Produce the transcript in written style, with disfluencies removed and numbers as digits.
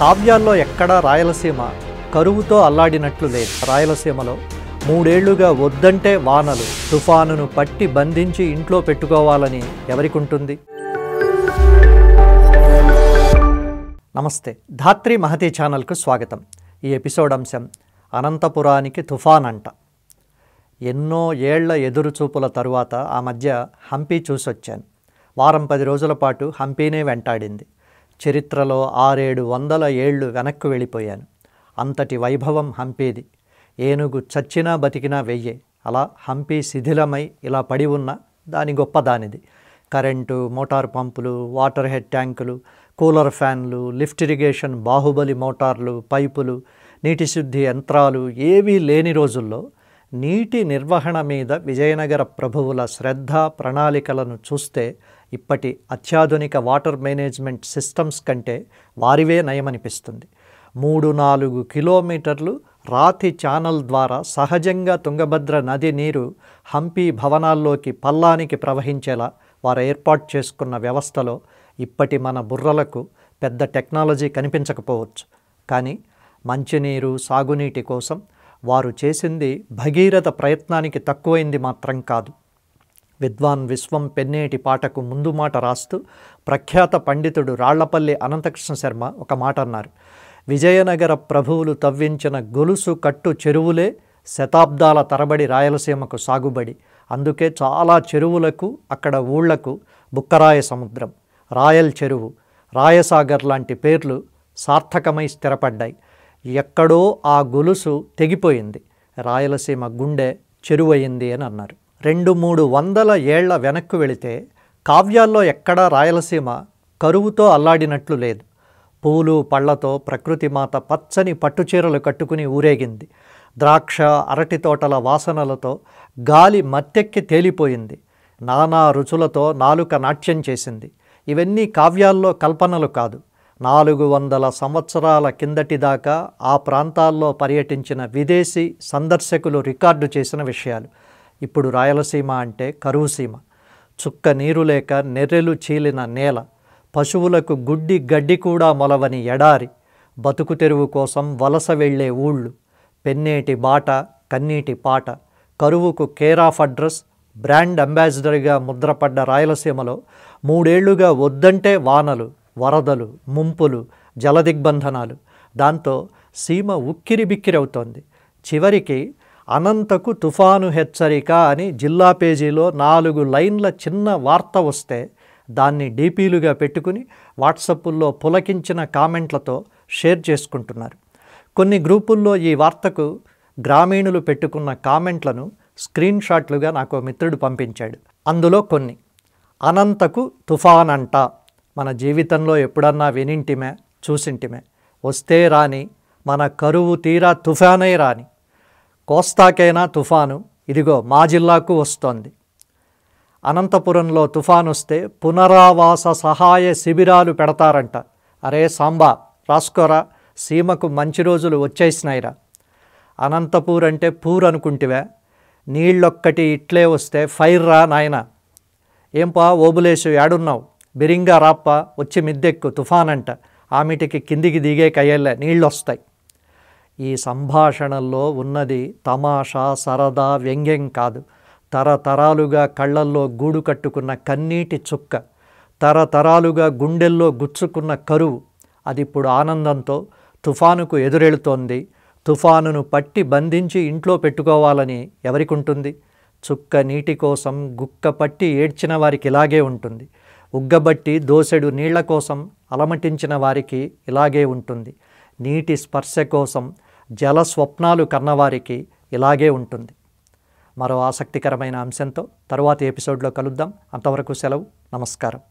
కావ్యాల్లో ఎక్కడా రాయలసీమ కరువుతో అల్లాడినట్లు లేదు. రాయలసీమలో మూడేళ్లుగా వద్దంటే వానలు తుఫానును పట్టి బంధించి ఇంట్లో పెట్టుకోవాలని ఎవరికుంటుంది? నమస్తే, ధాత్రి మహతి ఛానల్కు స్వాగతం. ఈ ఎపిసోడ్ అంశం అనంతపురానికి తుఫాన్ అంట. ఎన్నో ఏళ్ల ఎదురుచూపుల తరువాత ఆ మధ్య హంపి చూసొచ్చాను. వారం 10 రోజుల పాటు హంపీనే వెంటాడింది. చరిత్రలో 600-700 ఏళ్లు వెనక్కు వెళ్ళిపోయాను. అంతటి వైభవం హంపీది. ఏనుగు చచ్చినా బతికినా వెయ్యే. అలా హంపీ శిథిలమై ఇలా పడి ఉన్న దాని గొప్పదానిది. కరెంటు, మోటార్ పంపులు, వాటర్ హెడ్ ట్యాంకులు, కూలర్ ఫ్యాన్లు, లిఫ్ట్ ఇరిగేషన్, బాహుబలి మోటార్లు, పైపులు, నీటి శుద్ధి యంత్రాలు ఏవీ లేని రోజుల్లో నీటి నిర్వహణ మీద విజయనగర ప్రభువుల శ్రద్ధ, ప్రణాళికలను చూస్తే ఇప్పటి అత్యాధునిక వాటర్ మేనేజ్మెంట్ సిస్టమ్స్ కంటే వారివే నయమనిపిస్తుంది. 3-4 కిలోమీటర్లు రాతి ఛానల్ ద్వారా సహజంగా తుంగభద్ర నది నీరు హంపీ భవనాల్లోకి పల్లానికి ప్రవహించేలా వారు ఏర్పాటు చేసుకున్న వ్యవస్థలో ఇప్పటి మన బుర్రలకు పెద్ద టెక్నాలజీ కనిపించకపోవచ్చు. కానీ మంచినీరు సాగునీటి కోసం వారు చేసింది భగీరథ ప్రయత్నానికి తక్కువైంది మాత్రం కాదు. విద్వాన్ విశ్వం పెన్నేటి పాటకు ముందు మాట రాస్తూ ప్రఖ్యాత పండితుడు రాళ్లపల్లి అనంతకృష్ణ శర్మ ఒక మాట అన్నారు. విజయనగర ప్రభువులు తవ్వించిన గొలుసు కట్టు చెరువులే శతాబ్దాల తరబడి రాయలసీమకు సాగుబడి. అందుకే చాలా చెరువులకు అక్కడ ఊళ్లకు బుక్కరాయ సముద్రం, రాయల్ చెరువు, రాయసాగర్ లాంటి పేర్లు సార్థకమై స్థిరపడ్డాయి. ఎక్కడో ఆ గొలుసు తెగిపోయింది, రాయలసీమ గుండె చెరువయింది అని అన్నారు. 200-300 ఏళ్ల వెనక్కు వెళితే కావ్యాల్లో ఎక్కడా రాయలసీమ కరువుతో అల్లాడినట్లు లేదు. పూలు పళ్లతో ప్రకృతిమాత పచ్చని పట్టుచీరలు కట్టుకుని ఊరేగింది. ద్రాక్ష అరటి తోటల వాసనలతో గాలి మత్తెక్కి తేలిపోయింది. నానా రుచులతో నాలుక నాట్యం చేసింది. ఇవన్నీ కావ్యాల్లో కల్పనలు కాదు. 400 సంవత్సరాల కిందటిదాకా ఆ ప్రాంతాల్లో పర్యటించిన విదేశీ సందర్శకులు రికార్డు చేసిన విషయాలు. ఇప్పుడు రాయలసీమ అంటే కరువుసీమ. చుక్క నీరు లేక నెర్రెలు చీలిన నేల, పశువులకు గుడ్డి గడ్డి కూడా మొలవని ఎడారి, బతుకు తెరువు కోసం వలస వెళ్లే ఊళ్ళు, పెన్నేటి బాట, కన్నీటి పాట. కరువుకు కేర్ ఆఫ్ అడ్రస్, బ్రాండ్ అంబాసిడర్గా ముద్రపడ్డ రాయలసీమలో 3 ఏళ్లుగా వద్దంటే వానలు, వరదలు, ముంపులు, జలదిగ్బంధనాలు. దాంతో సీమ ఉక్కిరి బిక్కిరవుతోంది. చివరికి అనంతకు తుఫాను హెచ్చరిక అని జిల్లా పేజీలో 4 లైన్ల చిన్న వార్త వస్తే దాన్ని డీపీలుగా పెట్టుకుని వాట్సాప్లో పులకించిన కామెంట్లతో షేర్ చేసుకుంటున్నారు. కొన్ని గ్రూపుల్లో ఈ వార్తకు గ్రామీణులు పెట్టుకున్న కామెంట్లను స్క్రీన్ షాట్లుగా నాకు మిత్రుడు పంపించాడు. అందులో కొన్ని: అనంతకు తుఫాన్ అంట. మన జీవితంలో ఎప్పుడన్నా వినింటిమే, చూసింటిమే. వస్తే రాని మన కరువు తీరా తుఫానే రాని. కోస్తాకైనా తుఫాను, ఇదిగో మా జిల్లాకు వస్తోంది. అనంతపురంలో తుఫాను వస్తే పునరావాస సహాయ శిబిరాలు పెడతారంట. అరే సాంబా రాసుకోరా, సీమకు మంచి రోజులు వచ్చేసినాయిరా. అనంతపూర్ అంటే పూర్ అనుకుంటివే, నీళ్ళొక్కటి ఇట్లే వస్తే ఫైర్ రా నాయన. ఏంపా ఓబులేసు ఏడున్నావు, బిరింగా రాప్పా, వచ్చి మిద్దెక్కు, తుఫానంట. ఆమెటికి కిందికి దిగే కయ్యలే నీళ్ళొస్తాయి. ఈ సంభాషణల్లో ఉన్నది తమాషా, సరదా, వ్యంగ్యం కాదు. తరతరాలుగా కళ్ళల్లో గూడు కట్టుకున్న కన్నీటి చుక్క, తరతరాలుగా గుండెల్లో గుచ్చుకున్న కరువు అదిప్పుడు ఆనందంతో తుఫానుకు ఎదురెళుతోంది. తుఫానును పట్టి బంధించి ఇంట్లో పెట్టుకోవాలని ఎవరికుంటుంది? చుక్క నీటి కోసం గుక్క పట్టి ఏడ్చిన వారికి ఇలాగే ఉంటుంది. ఉగ్గబట్టి దోసెడు నీళ్ల కోసం అలమటించిన వారికి ఇలాగే ఉంటుంది. నీటి స్పర్శ కోసం జల స్వప్నాలు కన్నవారికి ఇలాగే ఉంటుంది. మరో ఆసక్తికరమైన అంశంతో తరువాతి ఎపిసోడ్లో కలుద్దాం. అంతవరకు సెలవు. నమస్కారం.